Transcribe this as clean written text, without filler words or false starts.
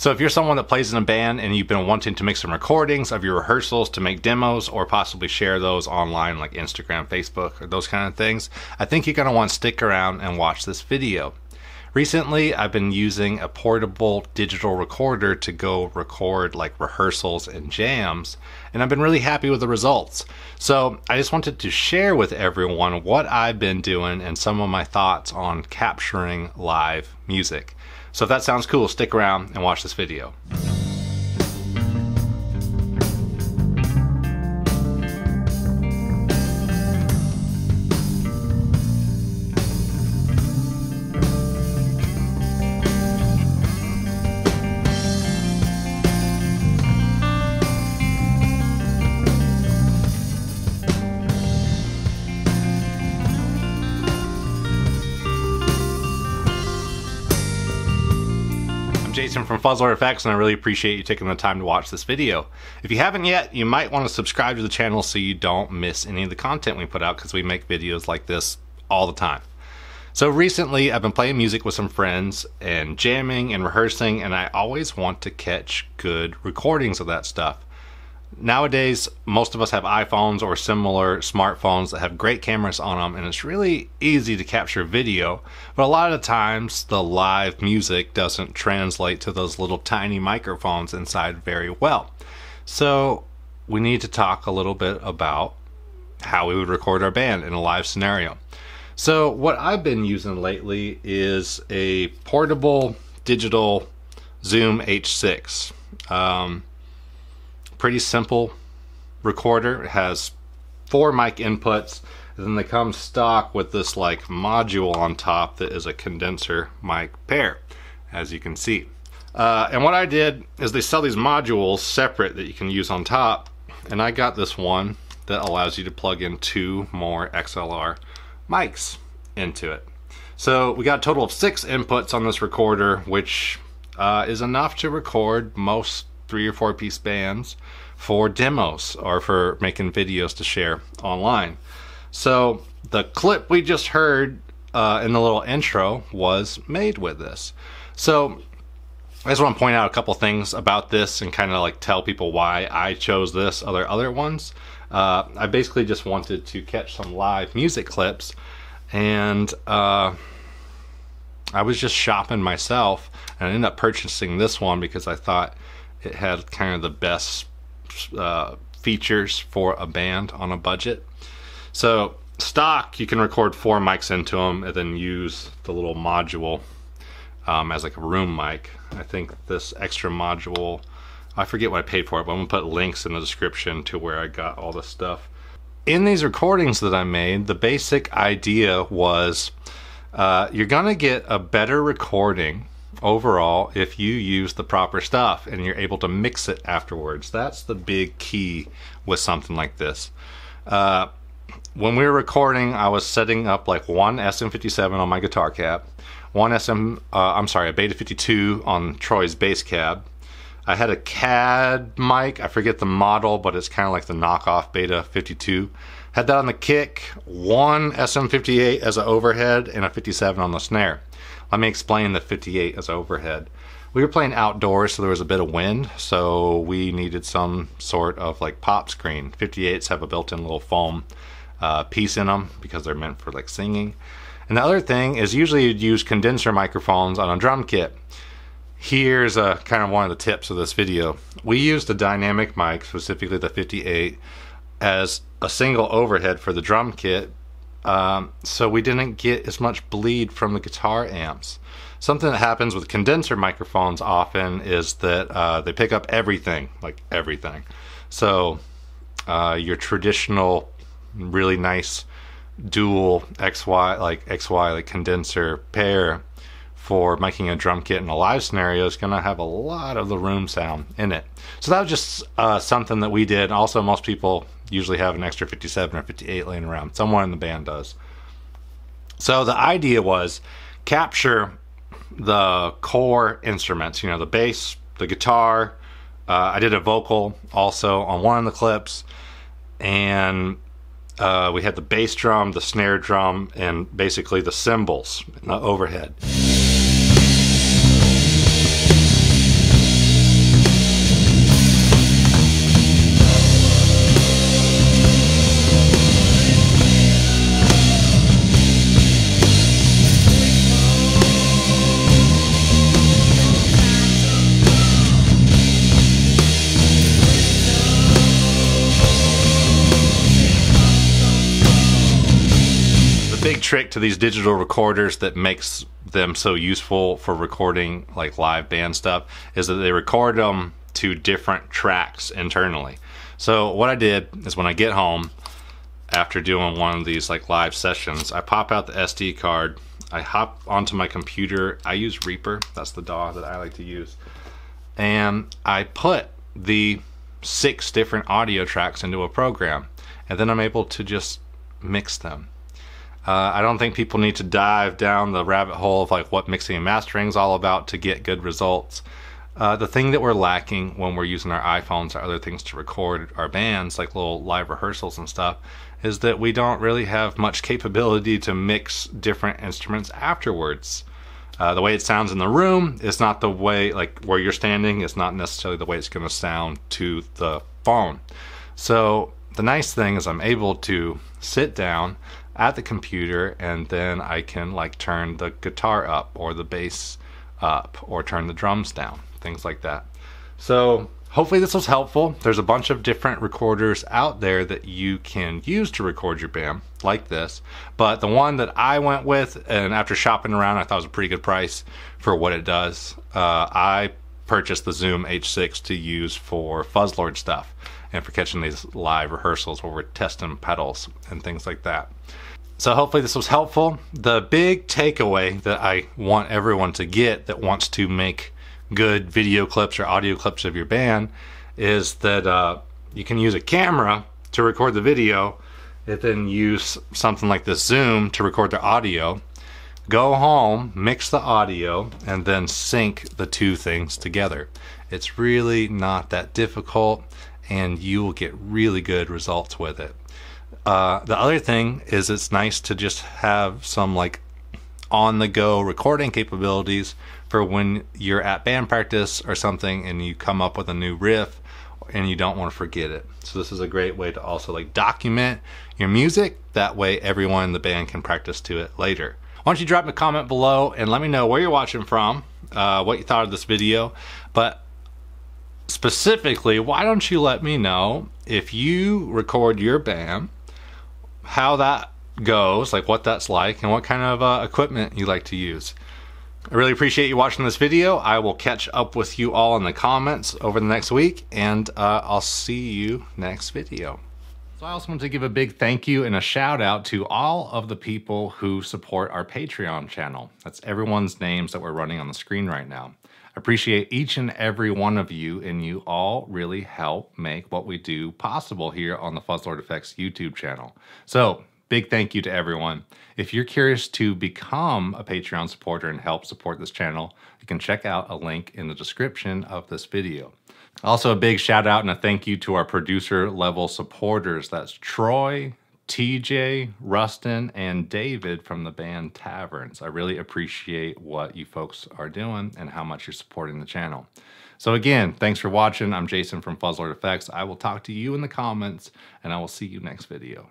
So if you're someone that plays in a band and you've been wanting to make some recordings of your rehearsals to make demos or possibly share those online like Instagram, Facebook, or those kind of things, I think you're going to want to stick around and watch this video. Recently, I've been using a portable digital recorder to go record like rehearsals and jams, and I've been really happy with the results. So I just wanted to share with everyone what I've been doing and some of my thoughts on capturing live music. So if that sounds cool, stick around and watch this video. Jason from Fuzzlord Effects, and I really appreciate you taking the time to watch this video. If you haven't yet, you might want to subscribe to the channel so you don't miss any of the content we put out, because we make videos like this all the time. So recently I've been playing music with some friends and jamming and rehearsing, and I always want to catch good recordings of that stuff. Nowadays, most of us have iPhones or similar smartphones that have great cameras on them, and it's really easy to capture video, but a lot of the times the live music doesn't translate to those little tiny microphones inside very well. So we need to talk a little bit about how we would record our band in a live scenario. So what I've been using lately is a portable digital Zoom H6. Pretty simple recorder. It has 4 mic inputs, and then they come stock with this like module on top that is a condenser mic pair, as you can see. And what I did is they sell these modules separate that you can use on top, and I got this one that allows you to plug in 2 more XLR mics into it. So we got a total of 6 inputs on this recorder, which is enough to record most 3 or 4 piece bands for demos or for making videos to share online. So the clip we just heard in the little intro was made with this. So I just want to point out a couple things about this and kind of like tell people why I chose this over other ones. I basically just wanted to catch some live music clips, and I was just shopping myself, and I ended up purchasing this one because I thought it had kind of the best features for a band on a budget. So stock, you can record 4 mics into them and then use the little module as like a room mic. I think this extra module, I forget what I paid for it, but I'm gonna put links in the description to where I got all this stuff. In these recordings that I made, the basic idea was you're gonna get a better recording overall if you use the proper stuff and you're able to mix it afterwards. That's the big key with something like this. When we were recording, I was setting up like one SM57 on my guitar cab, one a Beta 52 on Troy's bass cab. I had a CAD mic, I forget the model, but it's kind of like the knockoff Beta 52. Had that on the kick, one SM58 as an overhead, and a 57 on the snare. Let me explain the 58 as overhead. We were playing outdoors, so there was a bit of wind, so we needed some sort of like pop screen. 58s have a built-in little foam piece in them because they're meant for like singing. And the other thing is usually you'd use condenser microphones on a drum kit. Here's kind of one of the tips of this video. We used a dynamic mic, specifically the 58, as a single overhead for the drum kit, so we didn't get as much bleed from the guitar amps. Something that happens with condenser microphones often is that they pick up everything, like everything. So your traditional really nice dual XY condenser pair for making a drum kit in a live scenario is going to have a lot of the room sound in it. So that was just something that we did. Also, most people usually have an extra 57 or 58 laying around. Someone in the band does. So the idea was capture the core instruments, the bass, the guitar. I did a vocal also on one of the clips, and we had the bass drum, the snare drum, and basically the cymbals in the overhead. trick to these digital recorders that makes them so useful for recording like live band stuff is that they record them to different tracks internally. So what I did is when I get home after doing one of these like live sessions, I pop out the SD card, I hop onto my computer, I use Reaper, that's the DAW that I like to use, and I put the 6 different audio tracks into a program, and then I'm able to just mix them. I don't think people need to dive down the rabbit hole of like what mixing and mastering is all about to get good results. The thing that we're lacking when we're using our iPhones or other things to record our bands, like little live rehearsals and stuff, is that we don't really have much capability to mix different instruments afterwards. The way it sounds in the room is not the way, like where you're standing, is not necessarily the way it's going to sound to the phone. So the nice thing is I'm able to sit down at the computer and then I can like turn the guitar up or the bass up or turn the drums down, things like that. So hopefully this was helpful. There's a bunch of different recorders out there that you can use to record your band like this, but the one that I went with, and after shopping around I thought it was a pretty good price for what it does, I purchased the Zoom H6 to use for Fuzzlord stuff and for catching these live rehearsals where we're testing pedals and things like that. So hopefully this was helpful. The big takeaway that I want everyone to get that wants to make good video clips or audio clips of your band is that you can use a camera to record the video and then use something like this Zoom to record the audio. Go home, mix the audio, and then sync the two things together. It's really not that difficult and you will get really good results with it. The other thing is it's nice to just have some like on-the-go recording capabilities for when you're at band practice or something and you come up with a new riff and you don't want to forget it. So this is a great way to also like document your music, that way everyone in the band can practice to it later. Why don't you drop a comment below and let me know where you're watching from, what you thought of this video, but specifically why don't you let me know if you record your band, how that goes, like what that's like, and what kind of equipment you like to use. I really appreciate you watching this video. I will catch up with you all in the comments over the next week, and I'll see you next video. So I also want to give a big thank you and a shout out to all of the people who support our Patreon channel. That's everyone's names that we're running on the screen right now. I appreciate each and every one of you, and you all really help make what we do possible here on the Fuzzlord Effects YouTube channel. So big thank you to everyone. If you're curious to become a Patreon supporter and help support this channel, you can check out a link in the description of this video. Also, a big shout out and a thank you to our producer level supporters. That's Troy, TJ, Rustin, and David from the band Taverns. I really appreciate what you folks are doing and how much you're supporting the channel. So again, thanks for watching. I'm Jason from Fuzzlord Effects. I will talk to you in the comments, and I will see you next video.